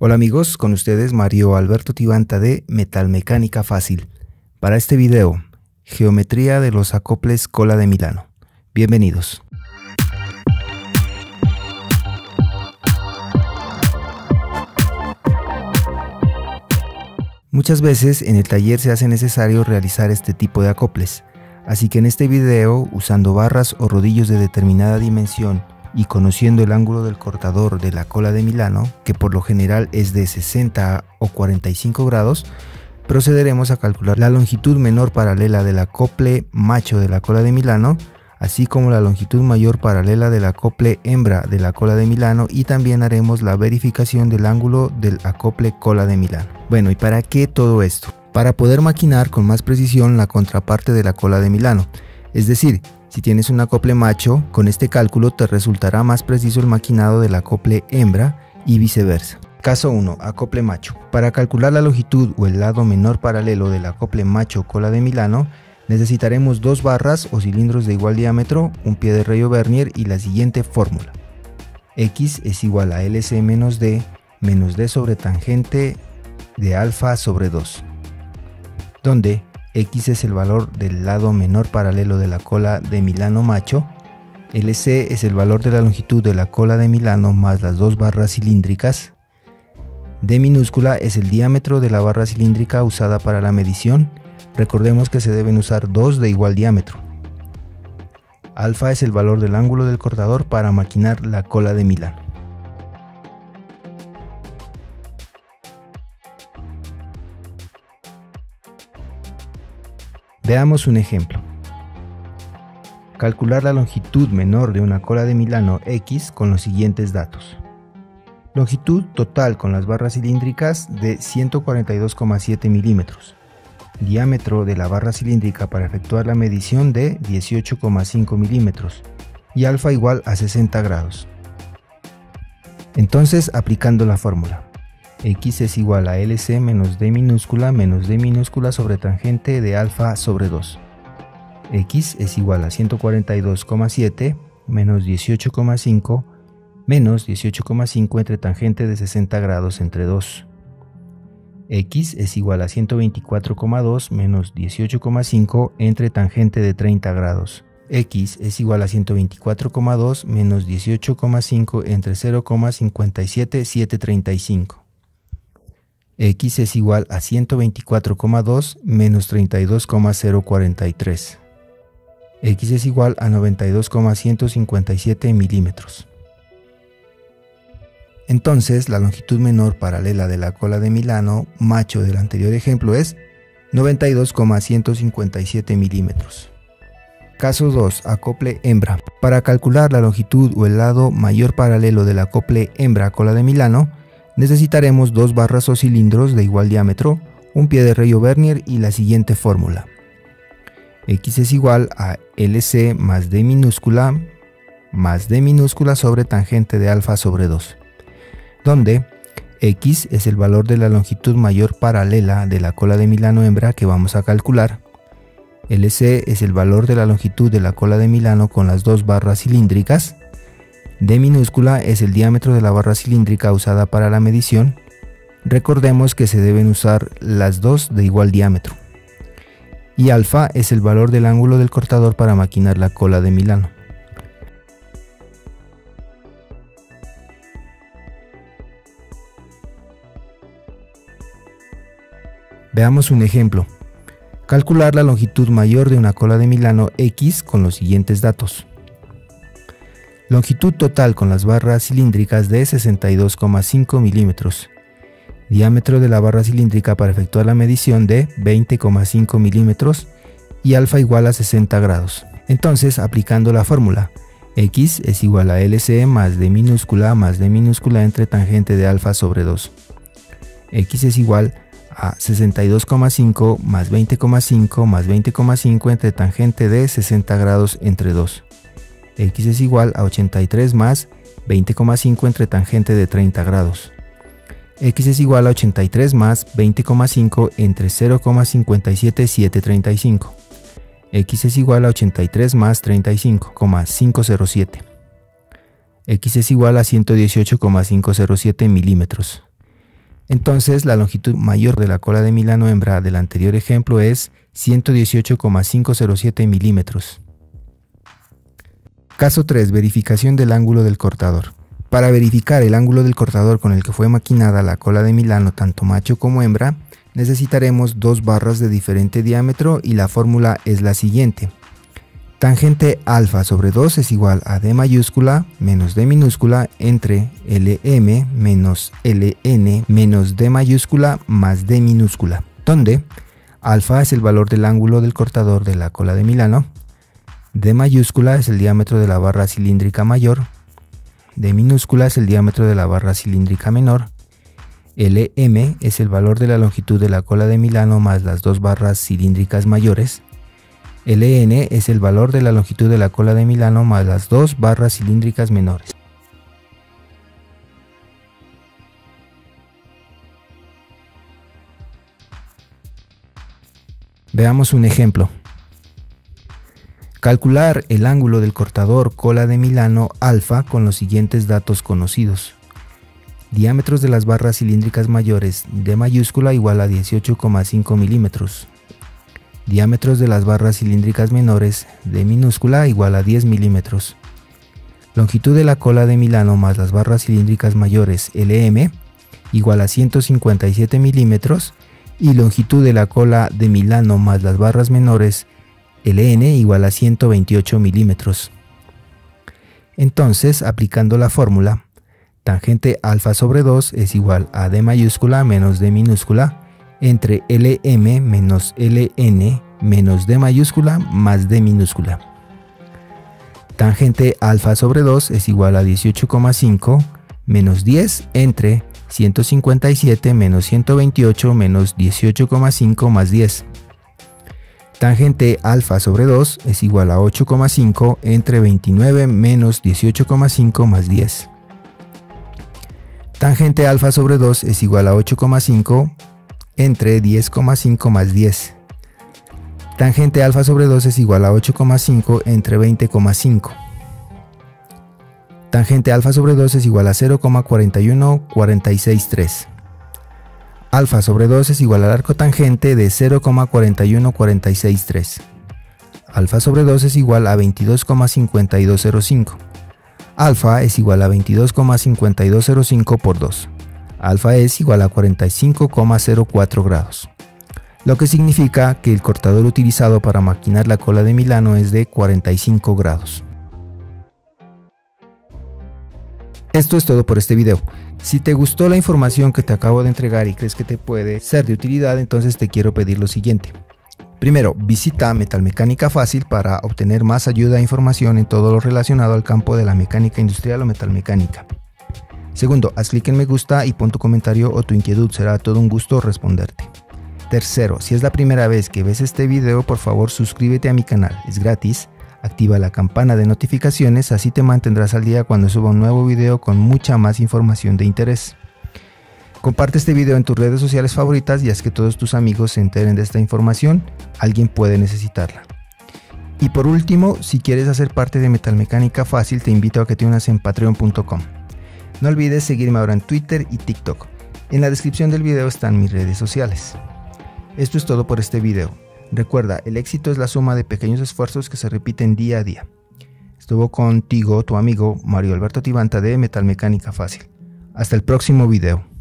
Hola amigos, con ustedes Mario Alberto Tibanta de Metalmecánica Fácil. Para este video, geometría de los acoples Cola de Milano. Bienvenidos. Muchas veces en el taller se hace necesario realizar este tipo de acoples, así que en este video, usando barras o rodillos de determinada dimensión, y conociendo el ángulo del cortador de la cola de Milano, que por lo general es de 60 o 45 grados, procederemos a calcular la longitud menor paralela del acople macho de la cola de Milano, así como la longitud mayor paralela del acople hembra de la cola de Milano, y también haremos la verificación del ángulo del acople cola de Milano. Bueno, ¿y para qué todo esto? Para poder maquinar con más precisión la contraparte de la cola de Milano, es decir, si tienes un acople macho, con este cálculo te resultará más preciso el maquinado del acople hembra y viceversa. Caso 1. Acople macho. Para calcular la longitud o el lado menor paralelo del acople macho cola de Milano, necesitaremos dos barras o cilindros de igual diámetro, un pie de rayo Vernier y la siguiente fórmula. X es igual a LC menos D sobre tangente de alfa sobre 2, donde X es el valor del lado menor paralelo de la cola de Milano macho, LC es el valor de la longitud de la cola de Milano más las dos barras cilíndricas, D minúscula es el diámetro de la barra cilíndrica usada para la medición, recordemos que se deben usar dos de igual diámetro, alfa es el valor del ángulo del cortador para maquinar la cola de Milano. Veamos un ejemplo. Calcular la longitud menor de una cola de Milano X con los siguientes datos. Longitud total con las barras cilíndricas de 142,7 milímetros. Diámetro de la barra cilíndrica para efectuar la medición de 18,5 milímetros. Y alfa igual a 60 grados. Entonces, aplicando la fórmula. X es igual a LC menos D minúscula sobre tangente de alfa sobre 2. X es igual a 142,7 menos 18,5 entre tangente de 60 grados entre 2. X es igual a 124,2 menos 18,5 entre tangente de 30 grados. X es igual a 124,2 menos 18,5 entre 0,57735. X es igual a 124,2 menos 32,043. X es igual a 92,157 milímetros. Entonces, la longitud menor paralela de la cola de Milano macho del anterior ejemplo es 92,157 milímetros. Caso 2. Acople hembra. Para calcular la longitud o el lado mayor paralelo del acople hembra cola de Milano, necesitaremos dos barras o cilindros de igual diámetro, un pie de rayo Vernier y la siguiente fórmula. X es igual a LC más D minúscula sobre tangente de alfa sobre 2, donde X es el valor de la longitud mayor paralela de la cola de Milano hembra que vamos a calcular. LC es el valor de la longitud de la cola de Milano con las dos barras cilíndricas. D minúscula es el diámetro de la barra cilíndrica usada para la medición, recordemos que se deben usar las dos de igual diámetro, y alfa es el valor del ángulo del cortador para maquinar la cola de Milano. Veamos un ejemplo. Calcular la longitud mayor de una cola de Milano X con los siguientes datos. Longitud total con las barras cilíndricas de 62,5 milímetros. Diámetro de la barra cilíndrica para efectuar la medición de 20,5 milímetros y alfa igual a 60 grados. Entonces, aplicando la fórmula, X es igual a LC más D minúscula entre tangente de alfa sobre 2. X es igual a 62,5 más 20,5 entre tangente de 60 grados entre 2. X es igual a 83 más 20,5 entre tangente de 30 grados. X es igual a 83 más 20,5 entre 0,57735. X es igual a 83 más 35,507. X es igual a 118,507 milímetros. Entonces, la longitud mayor de la cola de Milano hembra del anterior ejemplo es 118,507 milímetros. Caso 3. Verificación del ángulo del cortador. Para verificar el ángulo del cortador con el que fue maquinada la cola de Milano, tanto macho como hembra, necesitaremos dos barras de diferente diámetro y la fórmula es la siguiente. Tangente alfa sobre 2 es igual a D mayúscula menos D minúscula entre LM menos LN menos D mayúscula más D minúscula, donde alfa es el valor del ángulo del cortador de la cola de Milano, D mayúscula es el diámetro de la barra cilíndrica mayor, D minúscula es el diámetro de la barra cilíndrica menor, LM es el valor de la longitud de la cola de Milano más las dos barras cilíndricas mayores, LN es el valor de la longitud de la cola de Milano más las dos barras cilíndricas menores. Veamos un ejemplo. Calcular el ángulo del cortador cola de Milano alfa con los siguientes datos conocidos. Diámetros de las barras cilíndricas mayores D mayúscula igual a 18,5 milímetros. Diámetros de las barras cilíndricas menores D minúscula igual a 10 milímetros. Longitud de la cola de Milano más las barras cilíndricas mayores LM igual a 157 milímetros y longitud de la cola de Milano más las barras menores LN igual a 128 milímetros. Entonces, aplicando la fórmula, tangente alfa sobre 2 es igual a D mayúscula menos D minúscula entre LM menos LN menos D mayúscula más D minúscula. Tangente alfa sobre 2 es igual a 18,5 menos 10 entre 157 menos 128 menos 18,5 más 10. Tangente alfa sobre 2 es igual a 8,5 entre 29 menos 18,5 más 10. Tangente alfa sobre 2 es igual a 8,5 entre 10,5 más 10. Tangente alfa sobre 2 es igual a 8,5 entre 20,5. Tangente alfa sobre 2 es igual a 0,41463. Alfa sobre 2 es igual al arco tangente de 0,41463. Alfa sobre 2 es igual a 22,5205. Alfa es igual a 22,5205 por 2. Alfa es igual a 45,04 grados, lo que significa que el cortador utilizado para maquinar la cola de Milano es de 45 grados. Esto es todo por este video. Si te gustó la información que te acabo de entregar y crees que te puede ser de utilidad, entonces te quiero pedir lo siguiente. Primero, visita Metalmecánica Fácil para obtener más ayuda e información en todo lo relacionado al campo de la mecánica industrial o metalmecánica. Segundo, haz clic en me gusta y pon tu comentario o tu inquietud, será todo un gusto responderte. Tercero, si es la primera vez que ves este video, por favor suscríbete a mi canal, es gratis. Activa la campana de notificaciones, así te mantendrás al día cuando suba un nuevo video con mucha más información de interés. Comparte este video en tus redes sociales favoritas y haz que todos tus amigos se enteren de esta información, alguien puede necesitarla. Y por último, si quieres hacer parte de Metalmecánica Fácil, te invito a que te unas en patreon.com. No olvides seguirme ahora en Twitter y TikTok. En la descripción del video están mis redes sociales. Esto es todo por este video. Recuerda, el éxito es la suma de pequeños esfuerzos que se repiten día a día. Estuvo contigo tu amigo Mario Alberto Tibanta de Metalmecánica Fácil. Hasta el próximo video.